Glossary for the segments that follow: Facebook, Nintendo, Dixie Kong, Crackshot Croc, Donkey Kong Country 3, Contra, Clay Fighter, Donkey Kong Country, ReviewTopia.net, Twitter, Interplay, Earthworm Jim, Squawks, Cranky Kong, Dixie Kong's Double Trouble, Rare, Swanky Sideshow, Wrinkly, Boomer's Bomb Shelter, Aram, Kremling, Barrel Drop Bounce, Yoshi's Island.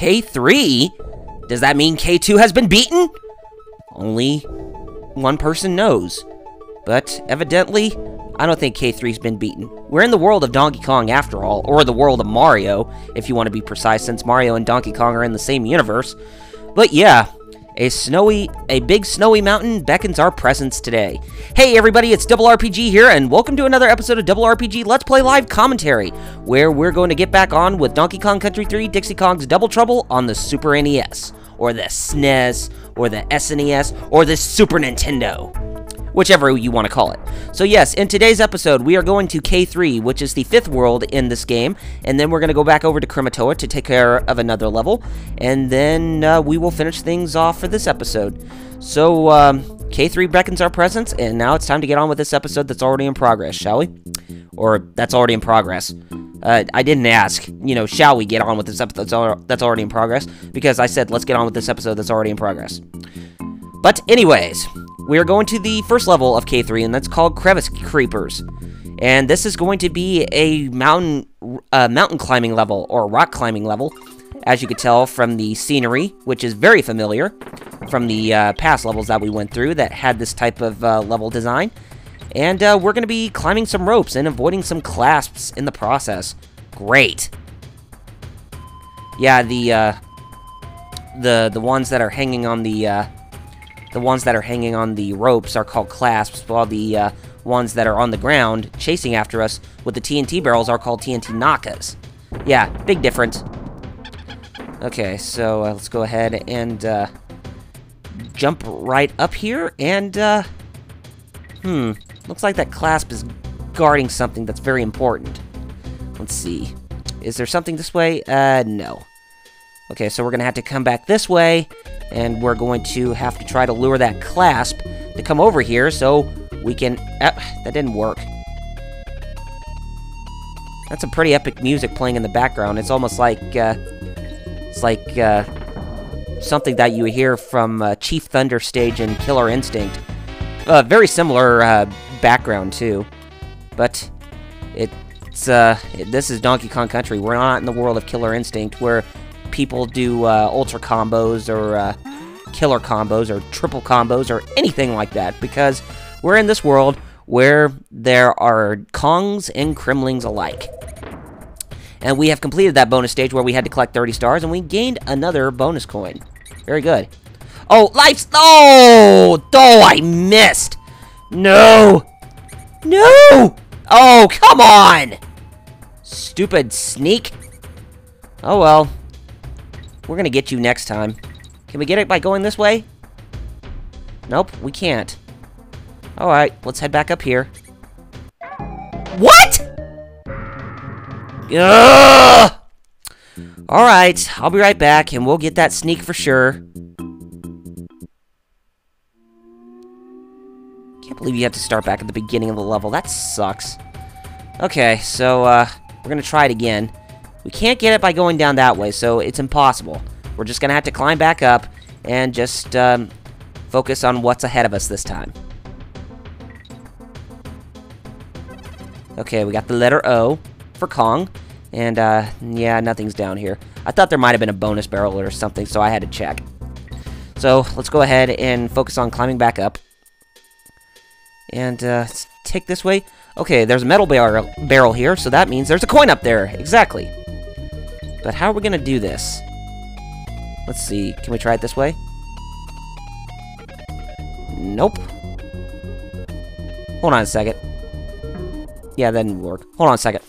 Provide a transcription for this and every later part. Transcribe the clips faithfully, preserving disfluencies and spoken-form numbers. K three? Does that mean K two has been beaten? Only one person knows. But evidently, I don't think K three's been beaten. We're in the world of Donkey Kong after all, or the world of Mario, if you want to be precise, since Mario and Donkey Kong are in the same universe. But yeah, a snowy, a big snowy mountain beckons our presence today. Hey everybody, it's DoubleRPG here, and welcome to another episode of DoubleRPG Let's Play Live Commentary, where we're going to get back on with Donkey Kong Country three, Dixie Kong's Double Trouble on the Super N E S, or the S N E S, or the S N E S, or the Super Nintendo. Whichever you want to call it. So yes, in today's episode, we are going to K three, which is the fifth world in this game, and then we're going to go back over to Krematoa to take care of another level, and then uh, we will finish things off for this episode. So, um, K three beckons our presence, and now it's time to get on with this episode that's already in progress, shall we? Or, that's already in progress. Uh, I didn't ask, you know, shall we get on with this episode that's already in progress, because I said, let's get on with this episode that's already in progress. But anyways, we are going to the first level of K three, and that's called Crevice Creepers. And this is going to be a mountain uh, mountain climbing level, or rock climbing level, as you could tell from the scenery, which is very familiar from the uh, past levels that we went through that had this type of uh, level design. And uh, we're going to be climbing some ropes and avoiding some clasps in the process. Great. Yeah, the uh, the the ones that are hanging on the... Uh, The ones that are hanging on the ropes are called clasps, while the uh, ones that are on the ground chasing after us with the T N T barrels are called T N T Nakas. Yeah, big difference. Okay, so uh, let's go ahead and uh, jump right up here, and, uh, hmm, looks like that clasp is guarding something that's very important. Let's see. Is there something this way? Uh, no. Okay, so we're going to have to come back this way, and we're going to have to try to lure that clasp to come over here so we can... Uh, that didn't work. That's some pretty epic music playing in the background. It's almost like, uh... It's like, uh... something that you hear from uh, Chief Thunder Stage and Killer Instinct. Uh, very similar uh, background, too. But it's, uh... this is Donkey Kong Country. We're not in the world of Killer Instinct. We're... people do uh, ultra combos or uh, killer combos or triple combos or anything like that, because we're in this world where there are Kongs and Kremlings alike. And we have completed that bonus stage where we had to collect thirty stars, and we gained another bonus coin. Very good. Oh, life's... Oh! Oh, I missed! No! No! Oh, come on! Stupid sneak. Oh, well. We're gonna get you next time. Can we get it by going this way? Nope, we can't. Alright, let's head back up here. What?! Alright, I'll be right back, and we'll get that sneak for sure. Can't believe you have to start back at the beginning of the level. That sucks. Okay, so, uh, we're gonna try it again. We can't get it by going down that way, so it's impossible. We're just going to have to climb back up and just um, focus on what's ahead of us this time. Okay, we got the letter O for Kong. And, uh, yeah, nothing's down here. I thought there might have been a bonus barrel or something, so I had to check. So, let's go ahead and focus on climbing back up. And, uh, let's take this way. Okay, there's a metal barrel, barrel here, so that means there's a coin up there. Exactly. But how are we going to do this? Let's see. Can we try it this way? Nope. Hold on a second. Yeah, that didn't work. Hold on a second.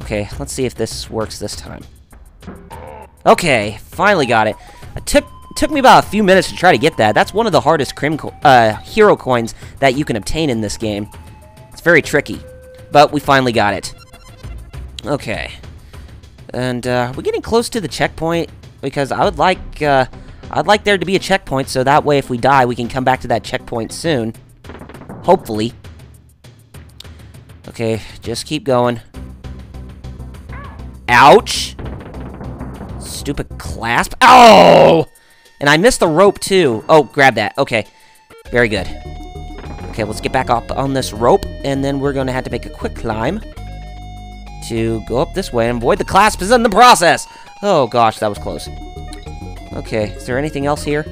Okay, let's see if this works this time. Okay, finally got it. I took... Took me about a few minutes to try to get that. That's one of the hardest crim co uh, hero coins that you can obtain in this game. It's very tricky, but we finally got it. Okay, and uh, we're getting close to the checkpoint, because I would like uh, I'd like there to be a checkpoint, so that way if we die, we can come back to that checkpoint soon, hopefully. Okay, just keep going. Ouch! Stupid clasp! Oh! And I missed the rope, too. Oh, grab that. Okay. Very good. Okay, let's get back up on this rope, and then we're going to have to make a quick climb to go up this way and avoid the clasps in the process! Oh gosh, that was close. Okay, is there anything else here?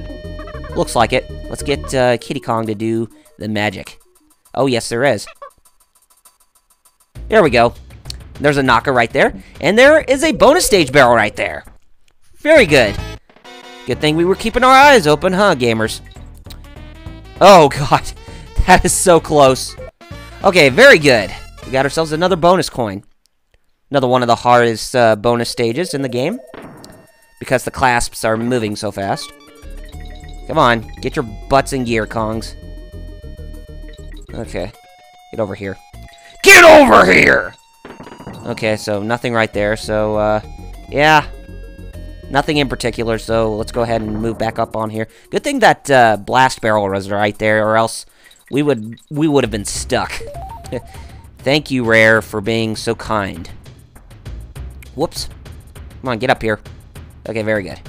Looks like it. Let's get uh, Kiddy Kong to do the magic. Oh yes, there is. There we go. There's a knocker right there. And there is a bonus stage barrel right there. Very good. Good thing we were keeping our eyes open, huh, gamers? Oh god, that is so close. Okay, very good. We got ourselves another bonus coin. Another one of the hardest uh, bonus stages in the game. Because the clasps are moving so fast. Come on, get your butts in gear, Kongs. Okay, get over here. Get over here! Okay, so nothing right there, so, uh, yeah. Nothing in particular, so let's go ahead and move back up on here. Good thing that uh, blast barrel was right there, or else we would we would have been stuck. Thank you, Rare, for being so kind. Whoops. Come on, get up here. Okay, very good.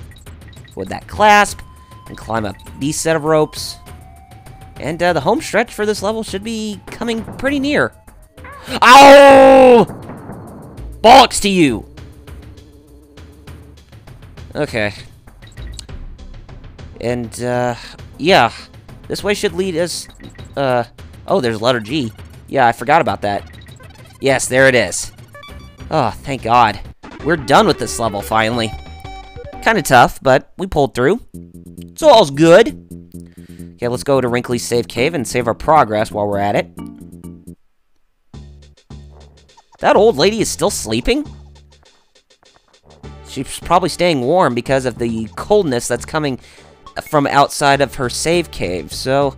With that clasp, and climb up these set of ropes. And uh, the home stretch for this level should be coming pretty near. Ow! Bollocks to you! Okay. And, uh, yeah. This way should lead us, uh, oh, there's letter G. Yeah, I forgot about that. Yes, there it is. Oh, thank God. We're done with this level, finally. Kind of tough, but we pulled through. So all's good. Okay, let's go to Wrinkly's Safe Cave and save our progress while we're at it. That old lady is still sleeping? She's probably staying warm because of the coldness that's coming from outside of her save cave, so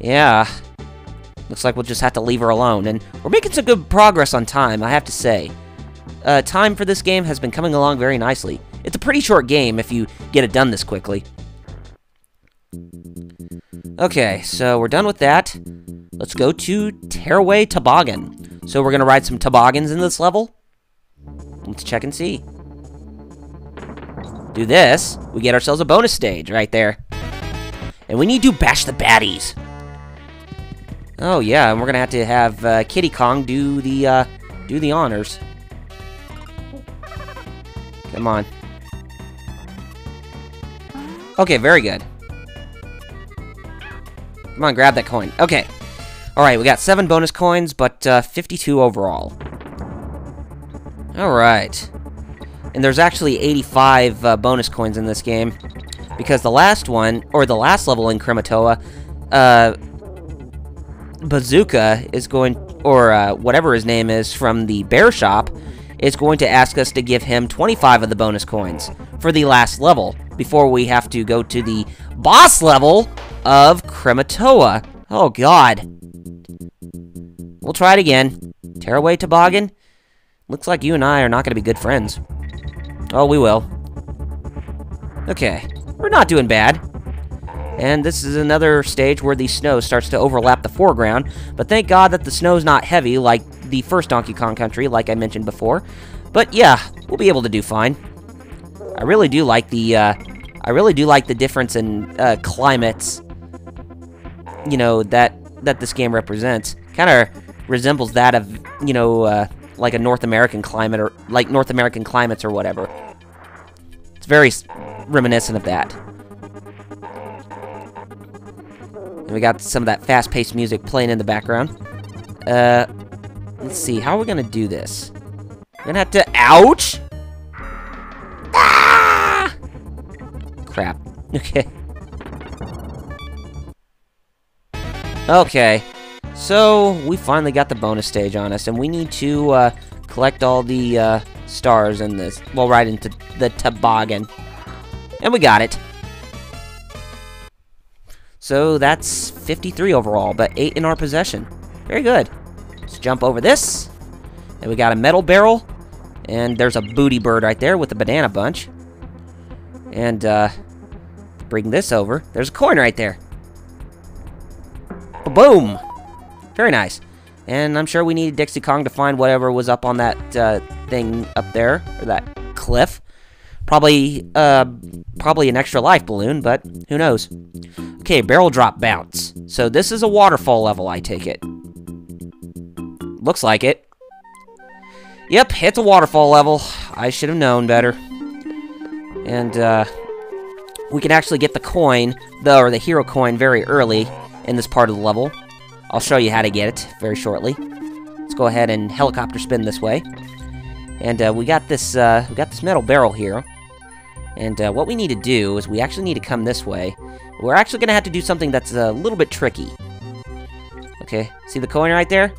yeah. Looks like we'll just have to leave her alone, and we're making some good progress on time, I have to say. Uh, time for this game has been coming along very nicely. It's a pretty short game if you get it done this quickly. Okay, so we're done with that. Let's go to Tearaway Toboggan. So we're gonna ride some toboggans in this level. Let's check and see. Do this, we get ourselves a bonus stage right there. And we need to bash the baddies. Oh yeah, and we're gonna have to have uh, Kiddy Kong do the uh, do the honors. Come on. Okay, very good. Come on, grab that coin. Okay. Alright, we got seven bonus coins, but uh, fifty-two overall. Alright. And there's actually eighty-five uh, bonus coins in this game. Because the last one, or the last level in Krematoa, uh, Bazooka is going, or uh, whatever his name is from the bear shop, is going to ask us to give him twenty-five of the bonus coins for the last level before we have to go to the boss level of Krematoa. Oh, God. We'll try it again. Tearaway Toboggan? Looks like you and I are not going to be good friends. Oh, we will. Okay. We're not doing bad. And this is another stage where the snow starts to overlap the foreground, but thank God that the snow's not heavy like the first Donkey Kong Country, like I mentioned before. But yeah, we'll be able to do fine. I really do like the, uh, I really do like the difference in uh, climates, you know, that that this game represents. Kind of resembles that of, you know, uh, like a North American climate or like North American climates or whatever. It's very reminiscent of that. And we got some of that fast-paced music playing in the background. Uh, let's see, how are we gonna do this? We're gonna have to, ouch! Ah! Crap, okay. Okay, so we finally got the bonus stage on us, and we need to uh, collect all the uh, stars in this. Well, right into the toboggan. And we got it. So that's fifty-three overall, but eight in our possession. Very good. Let's jump over this. And we got a metal barrel. And there's a booty bird right there with a banana bunch. And uh, bring this over. There's a coin right there. Ba-boom. Very nice. And I'm sure we needed Dixie Kong to find whatever was up on that uh, thing up there, or that cliff. Probably, uh, probably an extra life balloon, but who knows. Okay, barrel drop bounce. So this is a waterfall level, I take it. Looks like it. Yep, it's a waterfall level. I should have known better. And, uh... we can actually get the coin, though, or the hero coin, very early in this part of the level. I'll show you how to get it very shortly. Let's go ahead and helicopter spin this way. And, uh, we got this, uh, we got this metal barrel here. And, uh, what we need to do is we actually need to come this way. We're actually gonna have to do something that's a little bit tricky. Okay, see the coin right there?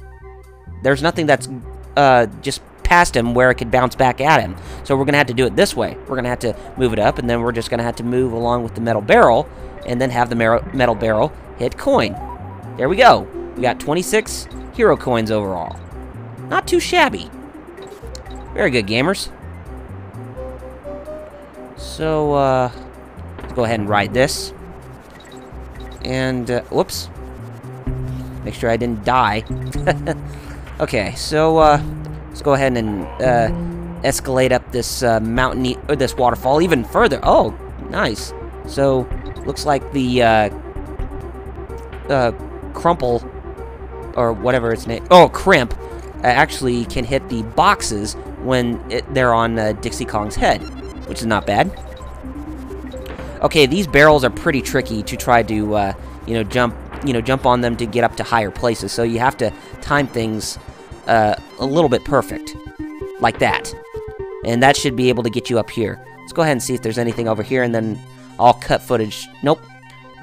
There's nothing that's, uh, just past him where it could bounce back at him. So we're gonna have to do it this way. We're gonna have to move it up, and then we're just gonna have to move along with the metal barrel, and then have the metal barrel hit coin. There we go. We got twenty-six hero coins overall. Not too shabby. Very good, gamers. So, uh, let's go ahead and ride this. And, uh, whoops. Make sure I didn't die. Okay, so, uh, let's go ahead and, uh, escalate up this, uh, mountain, or this waterfall even further. Oh, nice. So, looks like the, uh, uh, Crumple, or whatever its name, oh, Crimp, uh, actually can hit the boxes when it, they're on, uh, Dixie Kong's head, which is not bad. Okay, these barrels are pretty tricky to try to, uh, you know, jump, you know, jump on them to get up to higher places. So you have to time things uh, a little bit perfect, like that. And that should be able to get you up here. Let's go ahead and see if there's anything over here, and then I'll cut footage. Nope,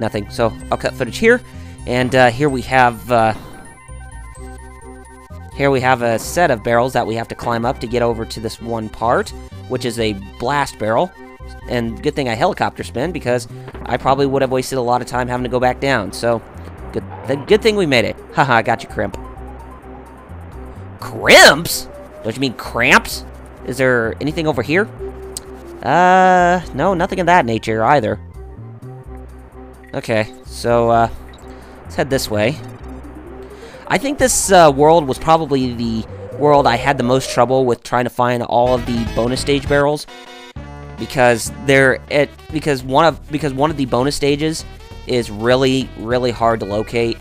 nothing. So I'll cut footage here, and uh, here we have uh, here we have a set of barrels that we have to climb up to get over to this one part, which is a blast barrel. And good thing I helicopter spin, because I probably would have wasted a lot of time having to go back down. So, good, th good thing we made it. Haha, I got you, Crimp. Crimps? Don't you mean cramps? Is there anything over here? Uh, no, nothing of that nature either. Okay, so, uh, let's head this way. I think this uh, world was probably the world I had the most trouble with trying to find all of the bonus stage barrels, because they're it because one of because one of the bonus stages is really really hard to locate,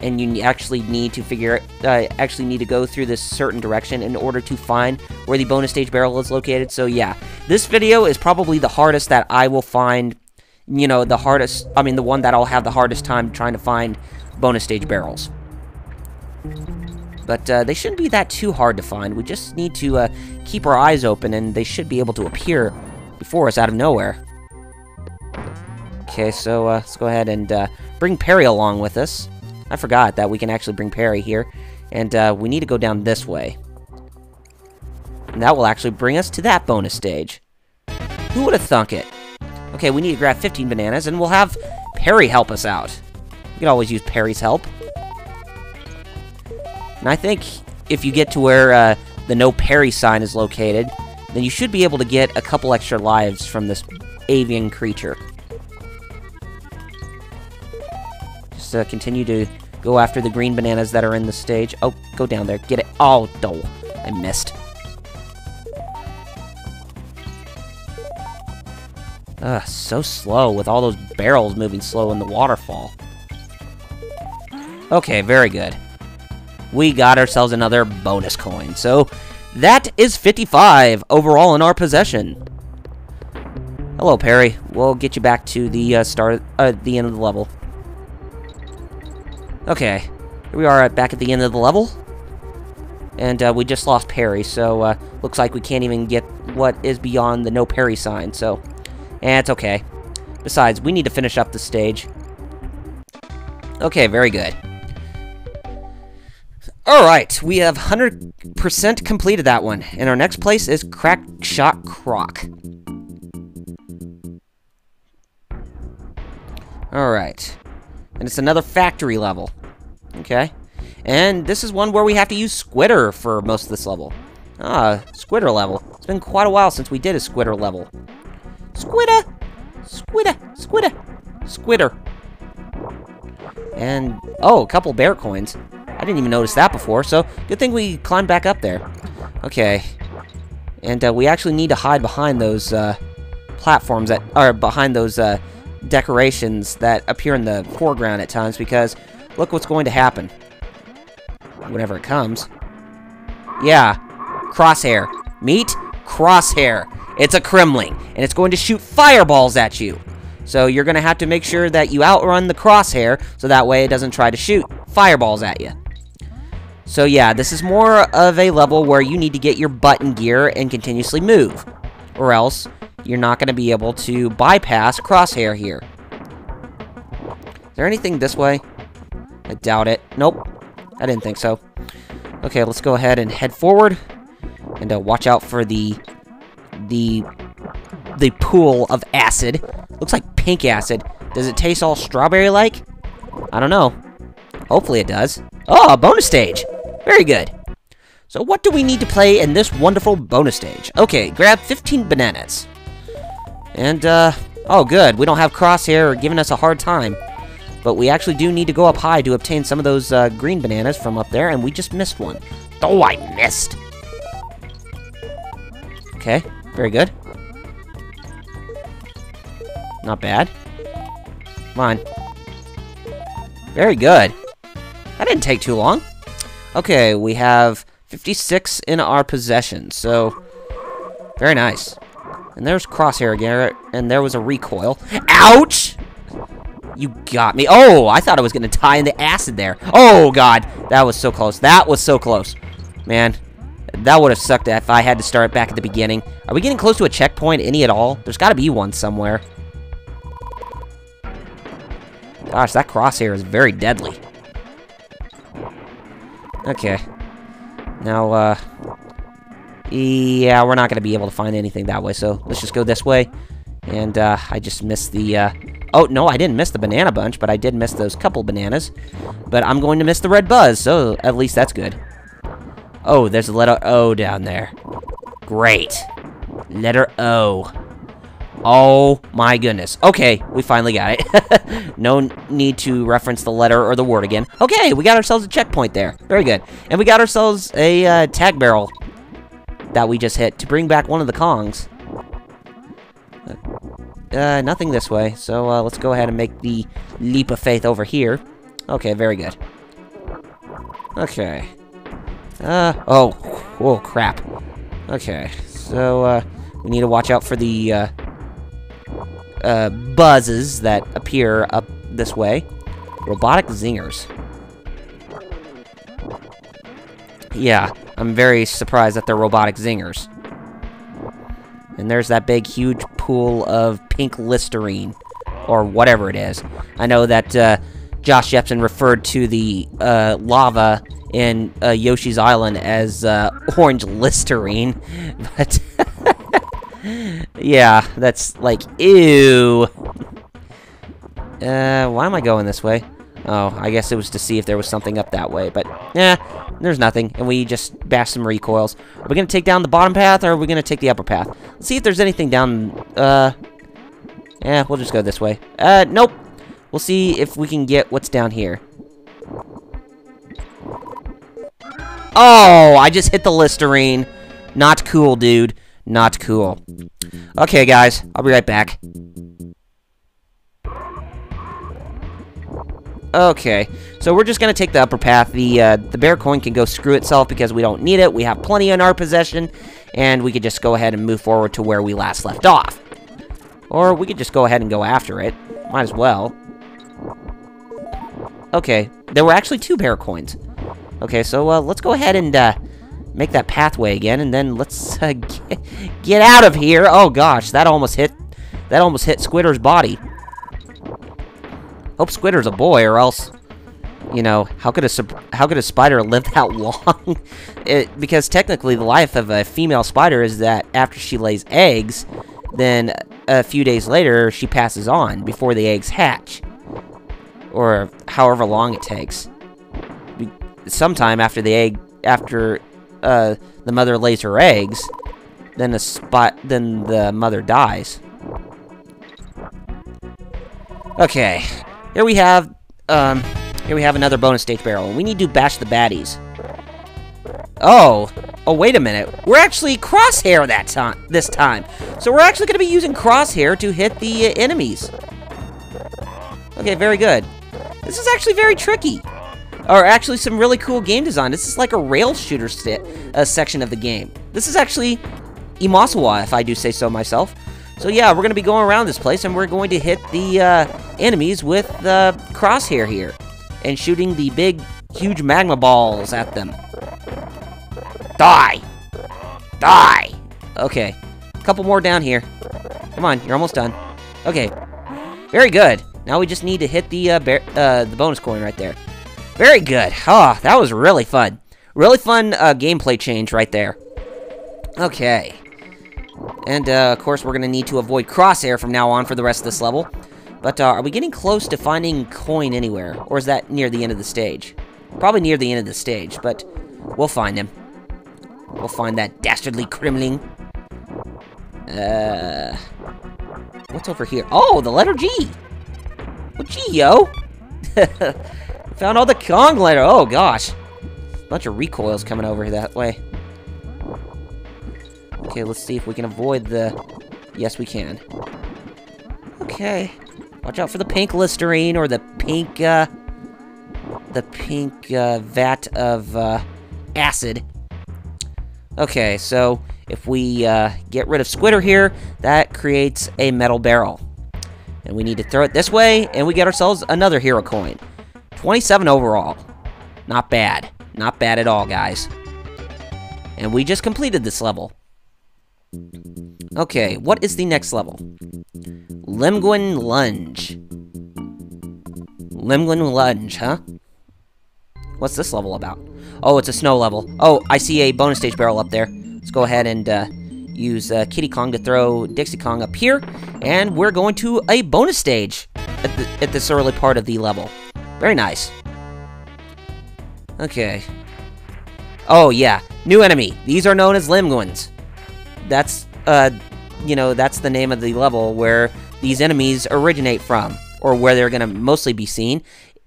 and you actually need to figure it uh, actually need to go through this certain direction in order to find where the bonus stage barrel is located. So yeah, this video is probably the hardest that I will find, you know, the hardest I mean the one that I'll have the hardest time trying to find bonus stage barrels. But uh, they shouldn't be that too hard to find. We just need to uh, keep our eyes open, and they should be able to appear before us out of nowhere. Okay, so uh, let's go ahead and uh, bring Perry along with us. I forgot that we can actually bring Perry here. And uh, we need to go down this way. And that will actually bring us to that bonus stage. Who would have thunk it? Okay, we need to grab fifteen bananas, and we'll have Perry help us out. You can always use Perry's help. And I think if you get to where uh, the no Perry sign is located, then you should be able to get a couple extra lives from this avian creature. Just uh, continue to go after the green bananas that are in the stage. Oh, go down there. Get it. Oh, no. I missed. Ugh, so slow with all those barrels moving slow in the waterfall. Okay, very good. We got ourselves another bonus coin. So, that is fifty-five overall in our possession. Hello, Perry. We'll get you back to the uh, start, uh, the end of the level. Okay, here we are at, back at the end of the level, and uh, we just lost Perry. So, uh, looks like we can't even get what is beyond the no Perry sign. So, eh, it's okay. Besides, we need to finish up the stage. Okay, very good. Alright, we have one hundred percent completed that one, and our next place is Crackshot Croc. Alright, and it's another factory level, okay? And this is one where we have to use Squitter for most of this level. Ah, Squitter level. It's been quite a while since we did a Squitter level. Squitter! Squitter! Squitter! Squitter! And, oh, a couple bear coins. I didn't even notice that before, so good thing we climbed back up there. Okay. And uh, we actually need to hide behind those uh, platforms that are behind those uh, decorations that appear in the foreground at times, because look what's going to happen whenever it comes. Yeah. Crosshair. Meet Crosshair. It's a Kremling, and it's going to shoot fireballs at you. So you're going to have to make sure that you outrun the Crosshair, so that way it doesn't try to shoot fireballs at you. So yeah, this is more of a level where you need to get your butt in gear and continuously move, or else you're not going to be able to bypass Crosshair here. Is there anything this way? I doubt it. Nope. I didn't think so. Okay, let's go ahead and head forward, and uh, watch out for the the the pool of acid. Looks like pink acid. Does it taste all strawberry-like? I don't know. Hopefully it does. Oh, a bonus stage. Very good. So what do we need to play in this wonderful bonus stage? Okay, grab fifteen bananas. And, uh, oh good, we don't have Crosshair giving us a hard time. But we actually do need to go up high to obtain some of those uh, green bananas from up there, and we just missed one. Oh, I missed. Okay, very good. Not bad. Come on. Very good. That didn't take too long. Okay, we have fifty-six in our possession, so very nice. And there's Crosshair again, and there was a recoil. Ouch! You got me. Oh, I thought I was going to die in the acid there. Oh, God. That was so close. That was so close. Man, that would have sucked if I had to start back at the beginning. Are we getting close to a checkpoint, any at all? There's got to be one somewhere. Gosh, that Crosshair is very deadly. Okay. Now, uh... yeah, we're not going to be able to find anything that way, so let's just go this way. And, uh, I just missed the, uh... oh, no, I didn't miss the banana bunch, but I did miss those couple bananas. But I'm going to miss the red buzz, so at least that's good. Oh, there's a letter O down there. Great. Letter O. Oh, my goodness. Okay, we finally got it. No need to reference the letter or the word again. Okay, we got ourselves a checkpoint there. Very good. And we got ourselves a uh, tag barrel that we just hit to bring back one of the Kongs. Uh, nothing this way, so uh, let's go ahead and make the leap of faith over here. Okay, very good. Okay. Uh, oh, oh crap. Okay, so uh, we need to watch out for the uh, uh, buzzes that appear up this way. Robotic zingers. Yeah, I'm very surprised that they're robotic zingers. And there's that big, huge pool of pink Listerine, or whatever it is. I know that uh, Josh Jepsen referred to the uh, lava in uh, Yoshi's Island as uh, orange Listerine, but yeah, that's like, ew. Uh, why am I going this way? Oh, I guess it was to see if there was something up that way, but eh, there's nothing, and we just bash some recoils. Are we going to take down the bottom path, or are we going to take the upper path? Let's see if there's anything down, uh, eh, we'll just go this way. Uh, nope. We'll see if we can get what's down here. Oh, I just hit the Listerine. Not cool, dude. Not cool. Okay, guys, I'll be right back. Okay, so we're just going to take the upper path. The uh, the bear coin can go screw itself because we don't need it. We have plenty in our possession, and we could just go ahead and move forward to where we last left off. Or we could just go ahead and go after it. Might as well. Okay, there were actually two bear coins. Okay, so uh, let's go ahead and uh, make that pathway again, and then let's uh, get, get out of here. Oh gosh, that almost hit, that almost hit Squitter's body. Hope Squitter's a boy, or else, you know, how could a how could a spider live that long? It, because technically, the life of a female spider is that after she lays eggs, then a few days later she passes on before the eggs hatch, or however long it takes. Sometime after the egg, after uh, the mother lays her eggs, then the spot, then the mother dies. Okay. Here we have, um, here we have another bonus stage barrel. We need to bash the baddies. Oh, oh, wait a minute. We're actually Crosshair that time, this time. So we're actually going to be using Crosshair to hit the uh, enemies. Okay, very good. This is actually very tricky. are actually some really cool game design. This is like a rail shooter st uh, section of the game. This is actually Imosawa, if I do say so myself. So yeah, we're going to be going around this place, and we're going to hit the uh, enemies with the crosshair here, and shooting the big, huge magma balls at them. Die! Die! Okay, a couple more down here. Come on, you're almost done. Okay, very good. Now we just need to hit the uh, bear, uh, the bonus coin right there. Very good. Oh, that was really fun. Really fun uh, gameplay change right there. Okay. And, uh, of course, we're going to need to avoid crosshair from now on for the rest of this level. But uh, are we getting close to finding coin anywhere? Or is that near the end of the stage? Probably near the end of the stage, but we'll find him. We'll find that dastardly Kremling. Uh, what's over here? Oh, the letter G! Well, gee, yo! Found all the Kong letter! Oh, gosh. Bunch of recoils coming over that way. Okay, let's see if we can avoid the... Yes, we can. Okay. Watch out for the pink Listerine, or the pink, uh... the pink, uh, vat of, uh, acid. Okay, so if we, uh, get rid of Squitter here, that creates a metal barrel. And we need to throw it this way, and we get ourselves another hero coin. twenty-seven overall. Not bad. Not bad at all, guys. And we just completed this level. Okay, what is the next level? Lemguin Lunge. Lemguin Lunge, huh? What's this level about? Oh, it's a snow level. Oh, I see a bonus stage barrel up there. Let's go ahead and uh, use uh, Kiddy Kong to throw Dixie Kong up here. And we're going to a bonus stage at, the, at this early part of the level. Very nice. Okay. Oh, yeah. New enemy. These are known as Lemguins. That's, uh, you know, that's the name of the level where these enemies originate from, or where they're going to mostly be seen.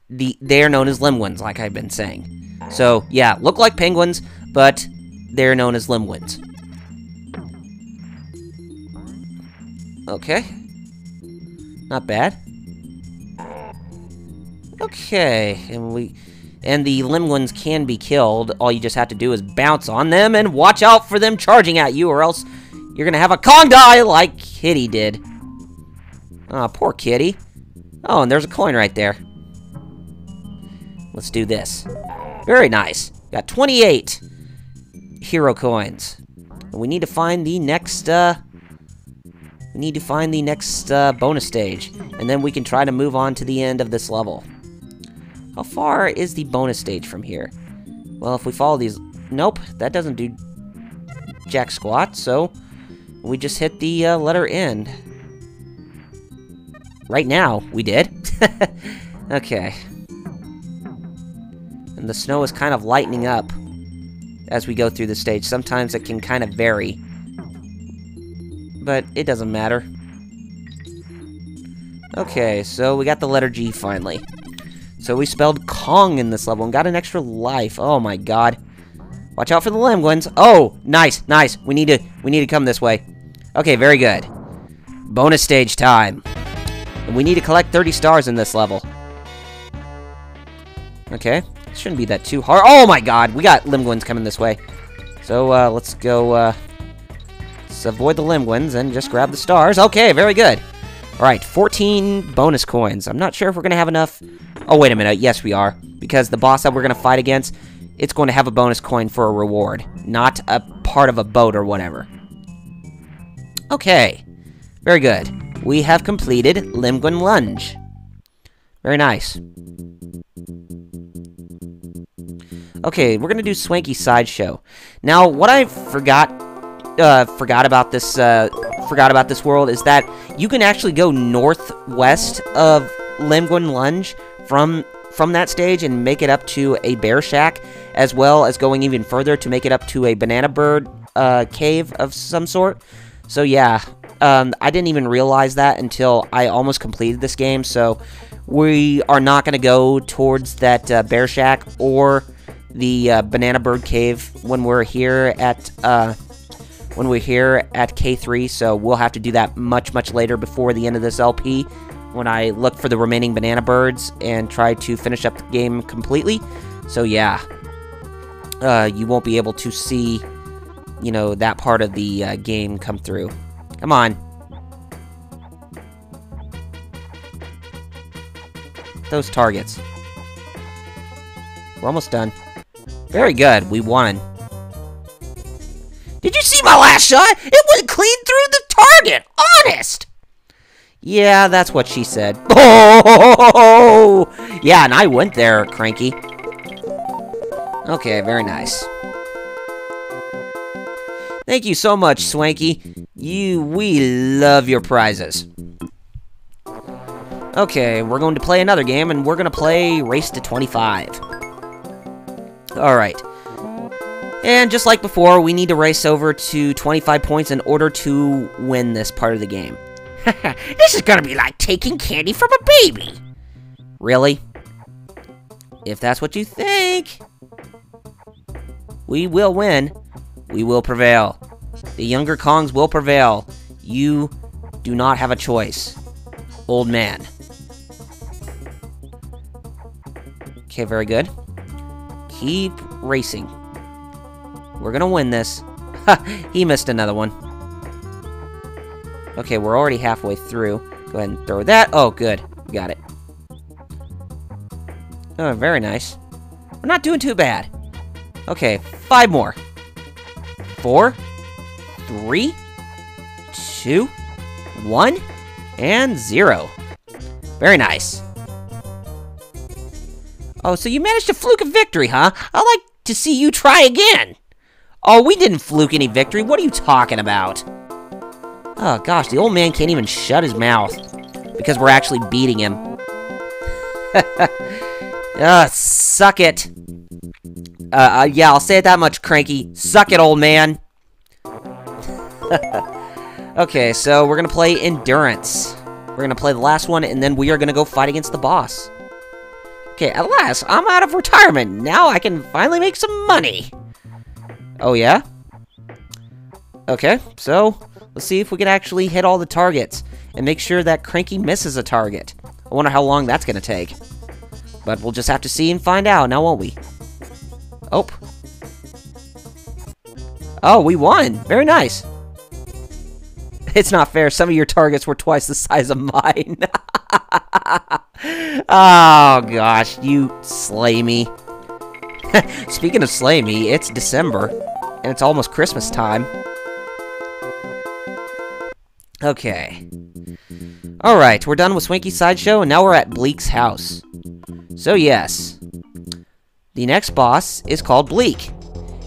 The, they are known as Lemguins, like I've been saying. So, yeah, look like penguins, but they're known as Lemguins. Okay. Not bad. Okay, and we... And the Lemguins can be killed. All you just have to do is bounce on them and watch out for them charging at you, or else you're going to have a Kong die like Kitty did. Aw, oh, poor Kitty. Oh, and there's a coin right there. Let's do this. Very nice. Got twenty-eight hero coins. And we need to find the next, uh... We need to find the next uh, bonus stage. And then we can try to move on to the end of this level. How far is the bonus stage from here? Well, if we follow these... Nope, that doesn't do jack squat, so we just hit the uh, letter N. Right now, we did. Okay. And the snow is kind of lightening up as we go through the stage. Sometimes it can kind of vary. But it doesn't matter. Okay, so we got the letter G finally. So we spelled Kong in this level and got an extra life. Oh my god. Watch out for the Lemguins. Oh, nice, nice. We need to we need to come this way. Okay, very good. Bonus stage time. And we need to collect thirty stars in this level. Okay. Shouldn't be that too hard. Oh my god, we got Lemguins coming this way. So uh let's go uh let's avoid the Lemguins and just grab the stars. Okay, very good. Alright, fourteen bonus coins. I'm not sure if we're going to have enough... Oh, wait a minute. Yes, we are. Because the boss that we're going to fight against, it's going to have a bonus coin for a reward. Not a part of a boat or whatever. Okay. Very good. We have completed Lemguin Lunge. Very nice. Okay, we're going to do Swanky Sideshow. Now, what I forgot, uh, forgot about this... Uh, forgot about this world is that you can actually go northwest of Lemguin Lunge from from that stage and make it up to a bear shack, as well as going even further to make it up to a banana bird uh, cave of some sort. So yeah, um, I didn't even realize that until I almost completed this game, so we are not going to go towards that uh, bear shack or the uh, banana bird cave when we're here at... Uh, when we're here at K three, so we'll have to do that much, much later before the end of this L P, when I look for the remaining banana birds and try to finish up the game completely. So yeah, uh, you won't be able to see, you know, that part of the uh, game come through. Come on. Those targets. We're almost done. Very good. We won. Did you see my last shot? It went clean through the target. Honest. Yeah, that's what she said. Oh! Yeah, and I went there, Cranky. Okay, very nice. Thank you so much, Swanky. You, we love your prizes. Okay, we're going to play another game, and we're going to play Race to twenty-five. Alright. And just like before, we need to race over to twenty-five points in order to win this part of the game. This is going to be like taking candy from a baby. Really? If that's what you think. We will win. We will prevail. The younger Kongs will prevail. You do not have a choice, old man. Okay, very good. Keep racing. We're going to win this. Ha! He missed another one. Okay, we're already halfway through. Go ahead and throw that. Oh, good. Got it. Oh, very nice. We're not doing too bad. Okay, five more. Four, three, two, one, and zero. Very nice. Oh, so you managed to fluke a victory, huh? I'd like to see you try again. Oh, we didn't fluke any victory. What are you talking about? Oh, gosh, the old man can't even shut his mouth because we're actually beating him. Ugh, suck it. Uh, uh, yeah, I'll say it that much, Cranky. Suck it, old man. Okay, so we're going to play Endurance. We're going to play the last one, and then we are going to go fight against the boss. Okay, at last, I'm out of retirement. Now I can finally make some money. Oh, yeah? Okay, so let's see if we can actually hit all the targets and make sure that Cranky misses a target. I wonder how long that's going to take. But we'll just have to see and find out now, won't we? Oh. Oh, we won. Very nice. It's not fair. Some of your targets were twice the size of mine. Oh, gosh. You slay me. Speaking of slay me, it's December. And it's almost Christmas time. Okay. Alright, we're done with Swanky Sideshow, and now we're at Bleak's house. So, yes. The next boss is called Bleak.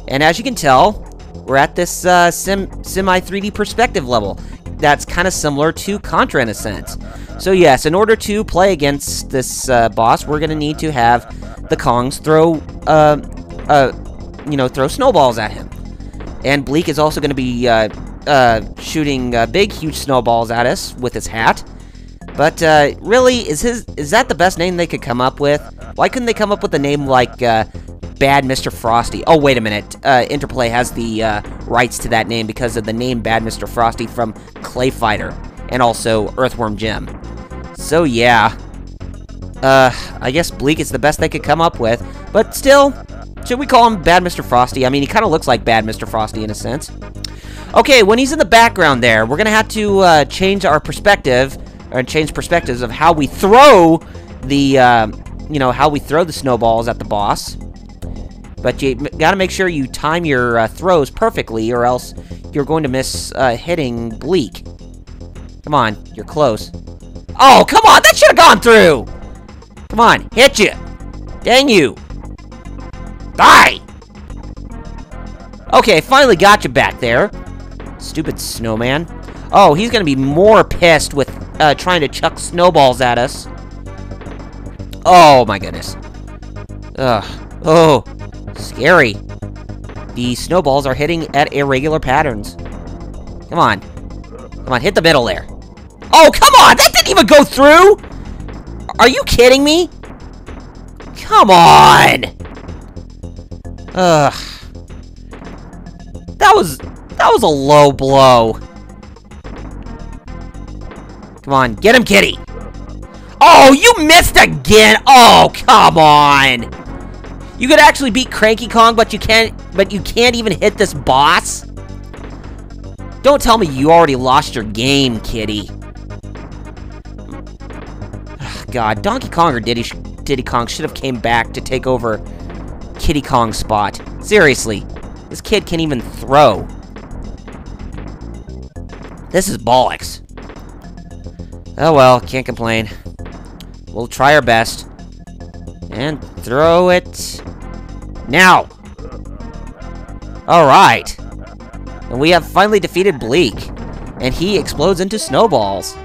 And as you can tell, we're at this uh, sim semi-three D perspective level. That's kind of similar to Contra in a sense. So, yes, in order to play against this uh, boss, we're going to need to have the Kongs throw, uh, uh, you know, throw snowballs at him. And Bleak is also going to be... Uh, Uh, shooting uh, big, huge snowballs at us with his hat. But, uh, really, is his is that the best name they could come up with? Why couldn't they come up with a name like, uh, Bad Mister Frosty? Oh, wait a minute. Uh, Interplay has the, uh, rights to that name because of the name Bad Mister Frosty from Clay Fighter and also Earthworm Jim. So, yeah. Uh, I guess Bleak is the best they could come up with. But still, should we call him Bad Mister Frosty? I mean, he kind of looks like Bad Mister Frosty in a sense. Okay, when he's in the background there, we're going to have to uh, change our perspective, or change perspectives of how we throw the, uh, you know, how we throw the snowballs at the boss. But you got to make sure you time your uh, throws perfectly, or else you're going to miss uh, hitting Bleak. Come on, you're close. Oh, come on, that should have gone through! Come on, hit you! Dang you! Die! Okay, finally got you back there. Stupid snowman. Oh, he's going to be more pissed with uh, trying to chuck snowballs at us. Oh, my goodness. Ugh. Oh, scary. The snowballs are hitting at irregular patterns. Come on. Come on, hit the middle there. Oh, come on! That didn't even go through! Are you kidding me? Come on! Ugh. That was... That was a low blow. Come on, get him, Kitty. Oh, you missed again. Oh, come on. You could actually beat Cranky Kong, but you can't. But you can't even hit this boss. Don't tell me you already lost your game, Kitty. God, Donkey Kong or Diddy, Diddy Kong should have came back to take over Kiddy Kong's spot. Seriously, this kid can't even throw. This is bollocks. Oh well, can't complain. We'll try our best. And throw it... now! Alright! And we have finally defeated Bleak. And he explodes into snowballs.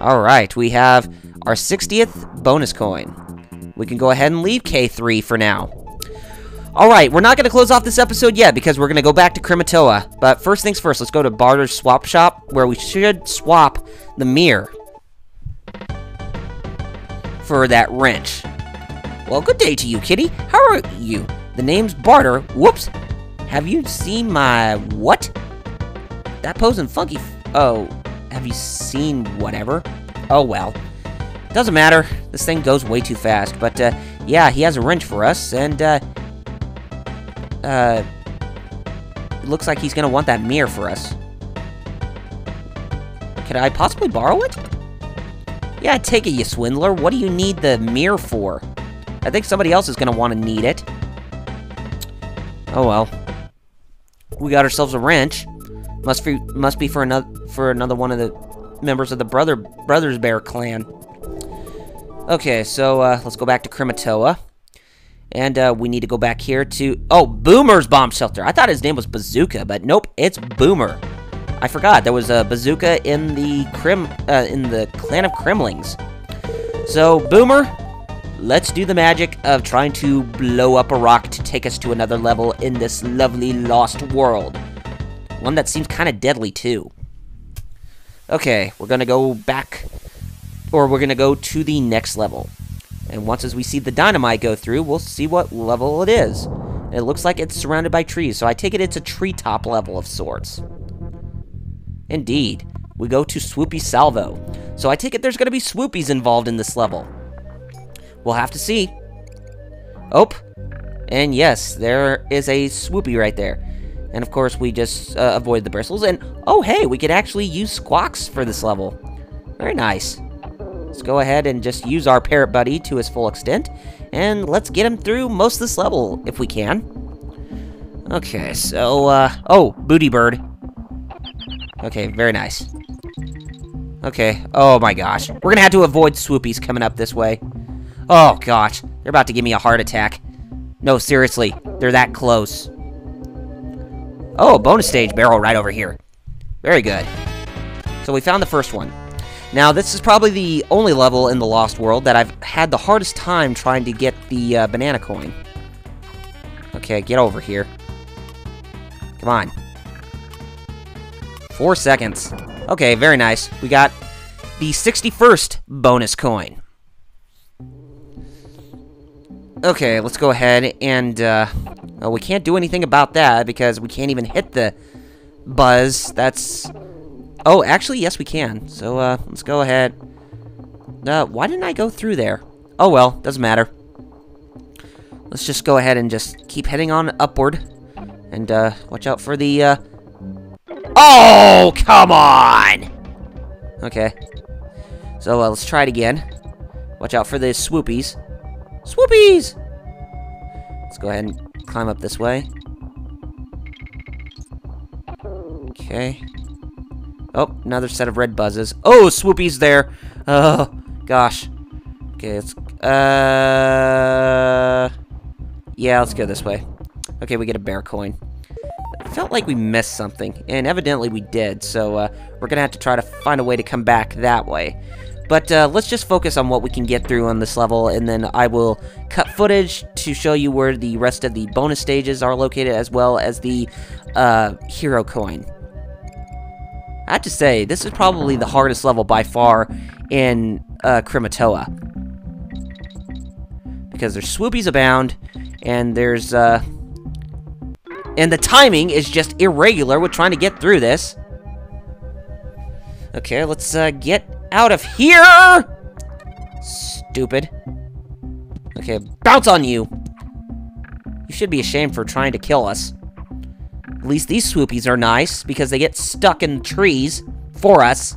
Alright, we have our sixtieth bonus coin. We can go ahead and leave K three for now. Alright, we're not going to close off this episode yet because we're going to go back to Krematoa. But first things first, let's go to Barter's Swap Shop where we should swap the mirror for that wrench. Well, good day to you, Kitty. How are you? The name's Barter. Whoops. Have you seen my what? That posing funky... F oh, have you seen whatever? Oh, well. Doesn't matter. This thing goes way too fast. But, uh, yeah, he has a wrench for us. And, uh... Uh... looks like he's gonna want that mirror for us. Could I possibly borrow it? Yeah, take it, you swindler. What do you need the mirror for? I think somebody else is going to want to need it. Oh, well. We got ourselves a wrench. Must be, must be for another for another one of the members of the brother Brothers Bear clan. Okay, so uh, let's go back to Krematoa. And uh, we need to go back here to... oh, Boomer's Bomb Shelter. I thought his name was Bazooka, but nope, it's Boomer. I forgot there was a bazooka in the Krim, uh, in the clan of Kremlings. So Boomer, let's do the magic of trying to blow up a rock to take us to another level in this lovely lost world, one that seems kind of deadly too. Okay, we're gonna go back, or we're gonna go to the next level, and once as we see the dynamite go through, we'll see what level it is. And it looks like it's surrounded by trees, so I take it it's a treetop level of sorts. Indeed. We go to Swoopy Salvo. So I take it there's going to be Swoopies involved in this level. We'll have to see. Oh. And yes, there is a Swoopy right there. And of course, we just uh, avoid the bristles. And oh, hey, we could actually use Squawks for this level. Very nice. Let's go ahead and just use our parrot buddy to his full extent. And let's get him through most of this level, if we can. Okay, so, uh... oh, Booty Bird. Okay, very nice. Okay, oh my gosh. We're gonna have to avoid Swoopies coming up this way. Oh gosh, they're about to give me a heart attack. No, seriously, they're that close. Oh, bonus stage barrel right over here. Very good. So we found the first one. Now, this is probably the only level in the Lost World that I've had the hardest time trying to get the uh, banana coin. Okay, get over here. Come on. Four seconds. Okay, very nice. We got the sixty-first bonus coin. Okay, let's go ahead and, uh... oh, we can't do anything about that because we can't even hit the buzz. That's... oh, actually, yes, we can. So, uh, let's go ahead. Uh, why didn't I go through there? Oh, well, doesn't matter. Let's just go ahead and just keep heading on upward. And, uh, watch out for the, uh... oh, come on! Okay. So, uh, let's try it again. Watch out for the Swoopies. Swoopies! Let's go ahead and climb up this way. Okay. Oh, another set of red buzzes. Oh, Swoopies there! Oh, gosh. Okay, let's... Uh... yeah, let's go this way. Okay, we get a bear coin. Felt like we missed something, and evidently we did, so uh, we're gonna have to try to find a way to come back that way. But uh, let's just focus on what we can get through on this level, and then I will cut footage to show you where the rest of the bonus stages are located, as well as the uh, hero coin. I have to say, this is probably the hardest level by far in uh, Krematoa, because there's Swoopies abound, and there's... Uh, And the timing is just irregular with trying to get through this. Okay, let's uh, get out of here! Stupid. Okay, bounce on you! You should be ashamed for trying to kill us. At least these swoopies are nice, because they get stuck in trees for us.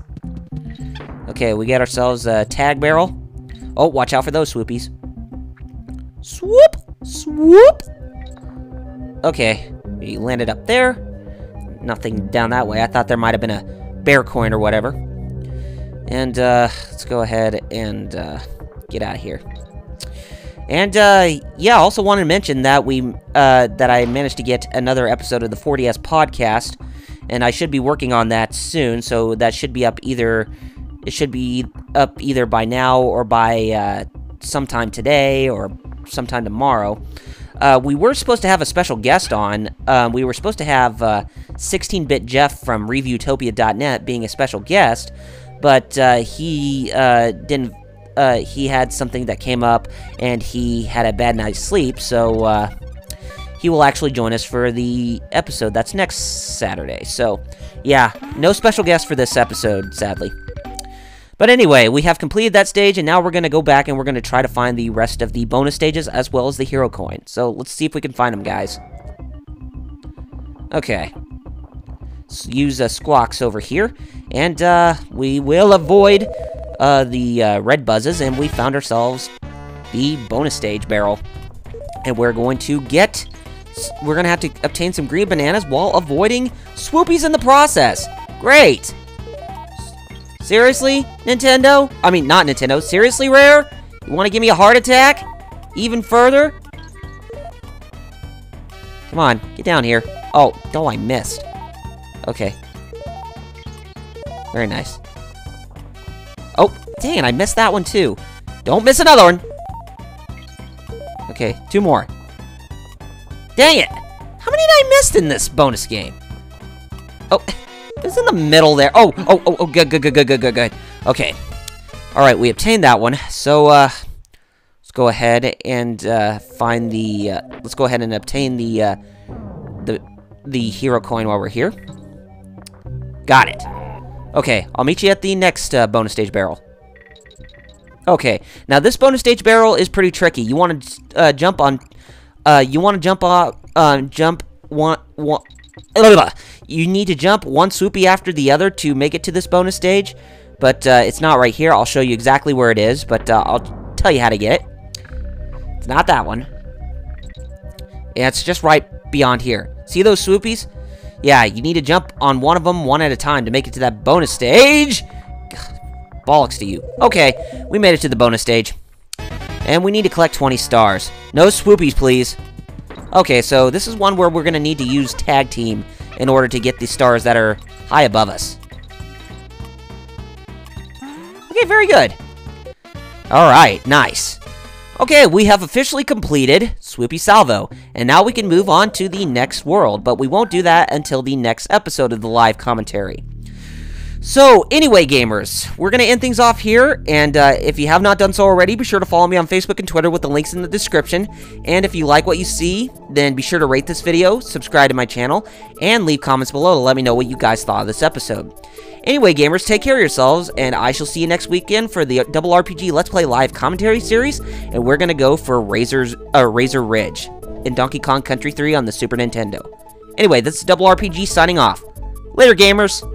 Okay, we got ourselves a tag barrel. Oh, watch out for those swoopies. Swoop! Swoop! Okay, we landed up there. Nothing down that way. I thought there might have been a bear coin or whatever. And, uh, let's go ahead and, uh, get out of here. And, uh, yeah, I also wanted to mention that we, uh, that I managed to get another episode of the four D S podcast, and I should be working on that soon, so that should be up either, it should be up either by now or by, uh, sometime today or sometime tomorrow. Uh, we were supposed to have a special guest on. Um, we were supposed to have, uh, sixteen bit Jeff from Reviewtopia dot net being a special guest, but, uh, he, uh, didn't, Uh, he had something that came up, and he had a bad night's sleep, so uh, he will actually join us for the episode. That's next Saturday. So, yeah, no special guest for this episode, sadly. But anyway, we have completed that stage, and now we're going to go back, and we're going to try to find the rest of the bonus stages, as well as the hero coin. So, let's see if we can find them, guys. Okay. Let's use uh, Squawks over here, and uh, we will avoid... Uh, the uh, red buzzes, and we found ourselves the bonus stage barrel, and we're going to get we're gonna have to obtain some green bananas while avoiding swoopies in the process. Great. Seriously, Nintendo? I mean, not Nintendo. Seriously, Rare? You want to give me a heart attack even further? Come on, get down here. Oh, no, I missed. Okay, very nice. Oh, dang, I missed that one, too. Don't miss another one. Okay, two more. Dang it. How many did I miss in this bonus game? Oh, it was in the middle there. Oh, oh, oh, oh, good, good, good, good, good, good, good. Okay. All right, we obtained that one. So, uh, let's go ahead and, uh, find the, uh, let's go ahead and obtain the, uh, the, the hero coin while we're here. Got it. Okay, I'll meet you at the next uh, bonus stage barrel. Okay, now this bonus stage barrel is pretty tricky. You want to uh, jump on, uh, you want to jump on, uh, jump one, one. You need to jump one swoopy after the other to make it to this bonus stage, but uh, it's not right here. I'll show you exactly where it is, but uh, I'll tell you how to get it. It's not that one. Yeah, it's just right beyond here. See those swoopies? Yeah, you need to jump on one of them one at a time to make it to that bonus stage. God, bollocks to you. Okay, we made it to the bonus stage. And we need to collect twenty stars. No swoopies, please. Okay, so this is one where we're going to need to use tag team in order to get the stars that are high above us. Okay, very good. Alright, nice. Okay, we have officially completed Swoopy Salvo, and now we can move on to the next world, but we won't do that until the next episode of the live commentary. So, anyway, gamers, we're going to end things off here, and uh, if you have not done so already, be sure to follow me on Facebook and Twitter with the links in the description, and if you like what you see, then be sure to rate this video, subscribe to my channel, and leave comments below to let me know what you guys thought of this episode. Anyway, gamers, take care of yourselves, and I shall see you next weekend for the DoubleRPG Let's Play Live Commentary Series, and we're going to go for Razor's, uh, Razor Ridge in Donkey Kong Country three on the Super Nintendo. Anyway, this is DoubleRPG signing off. Later, gamers!